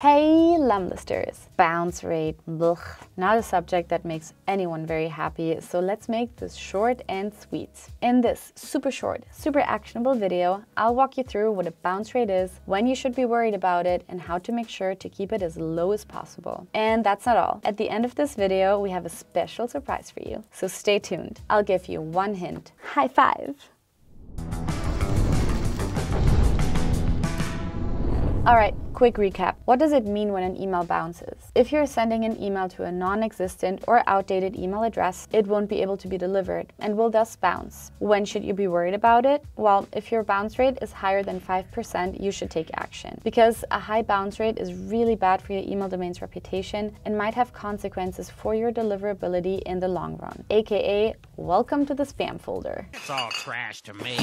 Hey Lemlisters! Bounce rate, blech, not a subject that makes anyone very happy, so let's make this short and sweet. In this super short, super actionable video, I'll walk you through what a bounce rate is, when you should be worried about it, and how to make sure to keep it as low as possible. And that's not all. At the end of this video, we have a special surprise for you, so stay tuned. I'll give you one hint. High five! Alright, quick recap. What does it mean when an email bounces? If you're sending an email to a non-existent or outdated email address, it won't be able to be delivered and will thus bounce. When should you be worried about it? Well, if your bounce rate is higher than 5%, you should take action, because a high bounce rate is really bad for your email domain's reputation and might have consequences for your deliverability in the long run, aka welcome to the spam folder. It's all trash to me.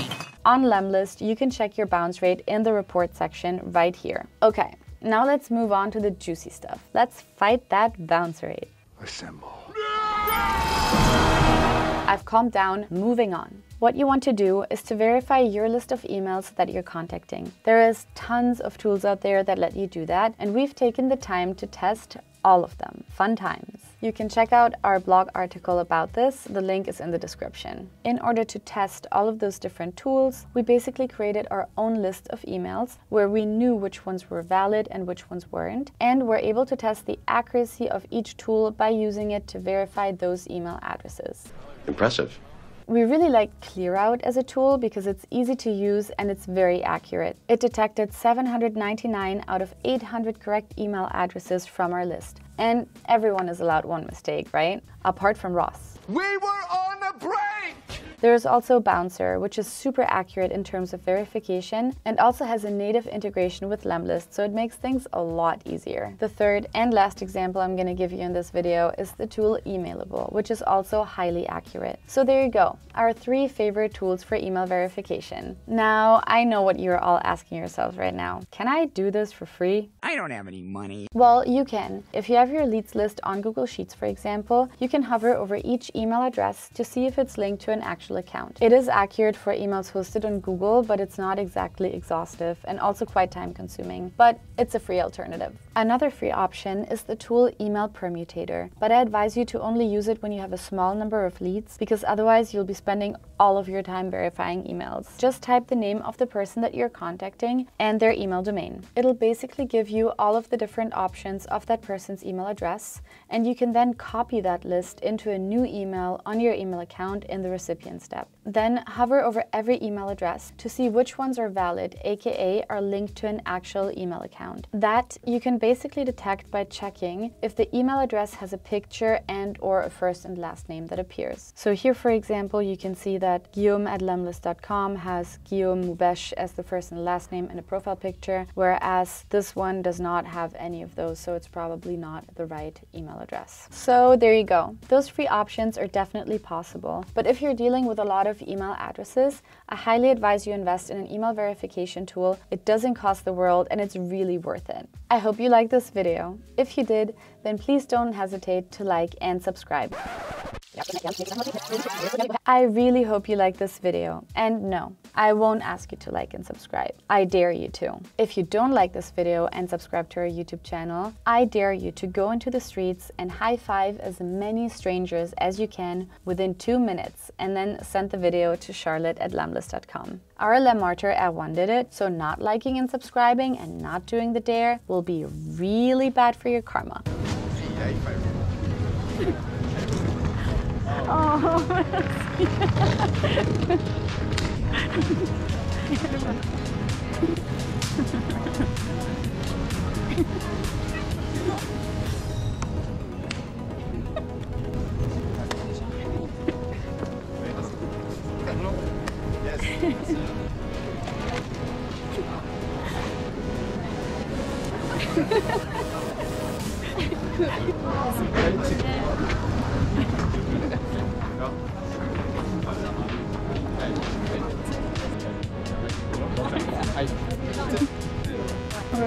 On Lemlist, you can check your bounce rate in the report section right here. Okay, now let's move on to the juicy stuff. Let's fight that bounce rate. Assemble. I've calmed down, moving on. What you want to do is to verify your list of emails that you're contacting. There is tons of tools out there that let you do that, and we've taken the time to test all of them. Fun times. You can check out our blog article about this. The link is in the description. In order to test all of those different tools, we basically created our own list of emails where we knew which ones were valid and which ones weren't, and we're able to test the accuracy of each tool by using it to verify those email addresses. Impressive. We really like Clearout as a tool because it's easy to use and it's very accurate. It detected 799 out of 800 correct email addresses from our list. And everyone is allowed one mistake, right? Apart from Ross. We were on a break! There is also Bouncer, which is super accurate in terms of verification and also has a native integration with Lemlist, so it makes things a lot easier. The third and last example I'm going to give you in this video is the tool Emailable, which is also highly accurate. So there you go, our three favorite tools for email verification. Now, I know what you're all asking yourselves right now. Can I do this for free? I don't have any money. Well, you can. If you have your leads list on Google Sheets, for example, you can hover over each email address to see if it's linked to an actual account. It is accurate for emails hosted on Google, but it's not exactly exhaustive and also quite time consuming, but it's a free alternative. Another free option is the tool Email Permutator, but I advise you to only use it when you have a small number of leads, because otherwise you'll be spending all of your time verifying emails. Just type the name of the person that you're contacting and their email domain. It'll basically give you all of the different options of that person's email address, and you can then copy that list into a new email on your email account in the recipient step. Then hover over every email address to see which ones are valid, aka are linked to an actual email account. That you can basically detect by checking if the email address has a picture and or a first and last name that appears. So here, for example, you can see that guillaume@lemlist.com has Guillaume Moubeche as the first and last name and a profile picture, whereas this one does not have any of those, so it's probably not the right email address. So there you go. Those free options are definitely possible, but if you're dealing with a lot of email addresses, I highly advise you invest in an email verification tool. It doesn't cost the world and it's really worth it. I hope you liked this video. If you did, then please don't hesitate to like and subscribe. I really hope you liked this video. And no, I won't ask you to like and subscribe. I dare you to. If you don't like this video and subscribe to our YouTube channel, I dare you to go into the streets and high-five as many strangers as you can within 2 minutes, and then send the video to charlotte@lemlist.com. Our Lemmarter R1 did it, so not liking and subscribing and not doing the dare will be really bad for your karma.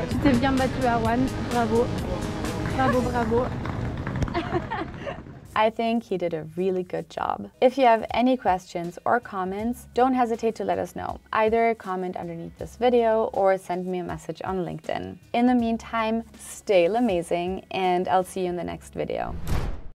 Tu t'es bien battu, Arwan. Bravo. Bravo, bravo. I think he did a really good job. If you have any questions or comments, don't hesitate to let us know. Either comment underneath this video or send me a message on LinkedIn. In the meantime, stay amazing, and I'll see you in the next video.